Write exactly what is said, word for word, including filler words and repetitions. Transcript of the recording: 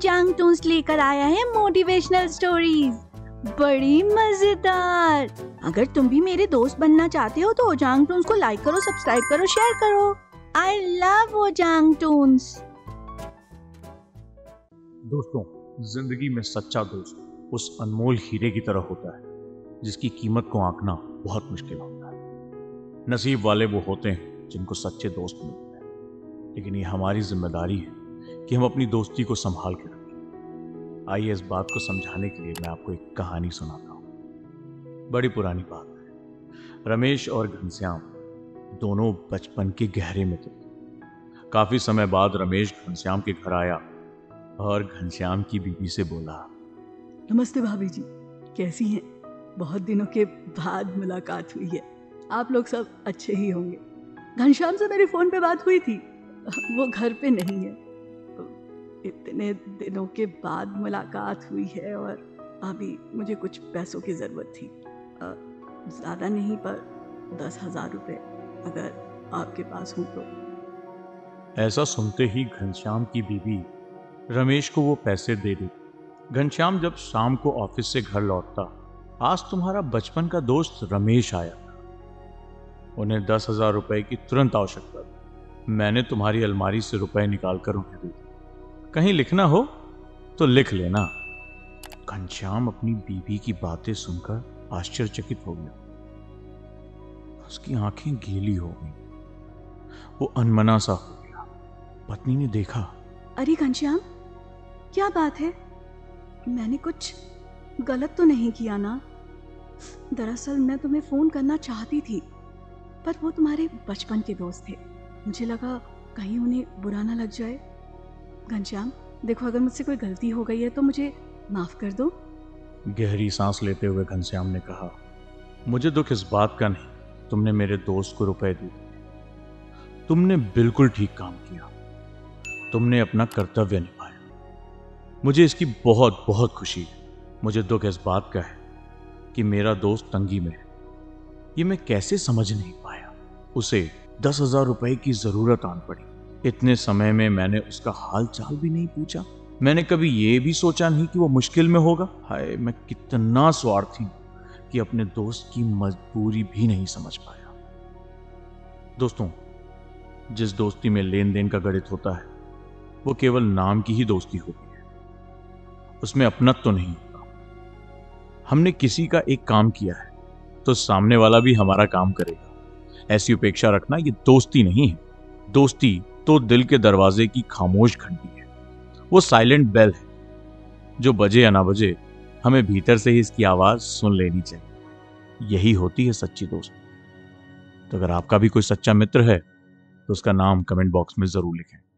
Ojaank Toons लेकर आया है मोटिवेशनल स्टोरीज, बड़ी मजेदार। अगर तुम भी मेरे दोस्त बनना चाहते हो तो ओजांक टून्स को लाइक करो, सब्सक्राइब करो, शेयर करो। I love Ojaank toons. दोस्तों, जिंदगी में सच्चा दोस्त उस अनमोल हीरे की तरह होता है जिसकी कीमत को आंकना बहुत मुश्किल होता है। नसीब वाले वो होते हैं जिनको सच्चे दोस्त मिलते हैं, लेकिन ये हमारी जिम्मेदारी है कि हम अपनी दोस्ती को संभाल के रखें। आइए, इस बात को समझाने के लिए मैं आपको एक कहानी सुनाता हूँ। बड़ी पुरानी बात है, रमेश और घनश्याम दोनों बचपन के गहरे मित्र थे। काफी समय बाद रमेश घनश्याम के घर आया और घनश्याम की बीबी से बोला, नमस्ते भाभी जी, कैसी हैं? बहुत दिनों के बाद मुलाकात हुई है, आप लोग सब अच्छे ही होंगे। घनश्याम से मेरी फोन पे बात हुई थी, वो घर पे नहीं है। इतने दिनों के बाद मुलाकात हुई है और अभी मुझे कुछ पैसों की ज़रूरत थी, ज़्यादा नहीं पर दस हज़ार रुपये अगर आपके पास हो तो। ऐसा सुनते ही घनश्याम की बीबी रमेश को वो पैसे दे दी। घनश्याम जब शाम को ऑफिस से घर लौटता, आज तुम्हारा बचपन का दोस्त रमेश आया था। उन्हें दस हजार रुपये की तुरंत आवश्यकता थी। मैंने तुम्हारी अलमारी से रुपए निकालकर उन्हें दे दिए, कहीं लिखना हो तो लिख लेना। घनश्याम अपनी बीबी की बातें सुनकर आश्चर्यचकित हो गया। उसकी आंखें गीली हो गई, वो अनमना सा हो गया। पत्नी ने देखा, अरे घनश्याम, क्या बात है? मैंने कुछ गलत तो नहीं किया ना? दरअसल मैं तुम्हें फ़ोन करना चाहती थी, पर वो तुम्हारे बचपन के दोस्त थे, मुझे लगा कहीं उन्हें बुरा ना लग जाए। घनश्याम, देखो, अगर मुझसे कोई गलती हो गई है तो मुझे माफ़ कर दो। गहरी सांस लेते हुए घनश्याम ने कहा, मुझे दुख इस बात का नहीं, तुमने मेरे दोस्त को रुपए दिए। तुमने बिल्कुल ठीक काम किया, तुमने अपना कर्तव्य निभाया। मुझे इसकी बहुत बहुत खुशी है। मुझे दुख इस बात का है कि मेरा दोस्त तंगी में है, ये मैं कैसे समझ नहीं पाया। उसे दस हजार रुपये की ज़रूरत आन पड़ी। इतने समय में मैंने उसका हाल चाल भी नहीं पूछा। मैंने कभी ये भी सोचा नहीं कि वो मुश्किल में होगा। हाय, मैं कितना स्वार्थी हूँ कि अपने दोस्त की मजबूरी भी नहीं समझ पाया। दोस्तों, जिस दोस्ती में लेन देन का गणित होता है वो केवल नाम की ही दोस्ती होती है, उसमें अपनत्व तो नहीं होता। हमने किसी का एक काम किया है तो सामने वाला भी हमारा काम करेगा, ऐसी उपेक्षा रखना ये दोस्ती नहीं है। दोस्ती तो दिल के दरवाजे की खामोश घंटी है, वो साइलेंट बेल है जो बजे या ना बजे हमें भीतर से ही इसकी आवाज़ सुन लेनी चाहिए। यही होती है सच्ची दोस्ती। तो अगर आपका भी कोई सच्चा मित्र है तो उसका नाम कमेंट बॉक्स में ज़रूर लिखें।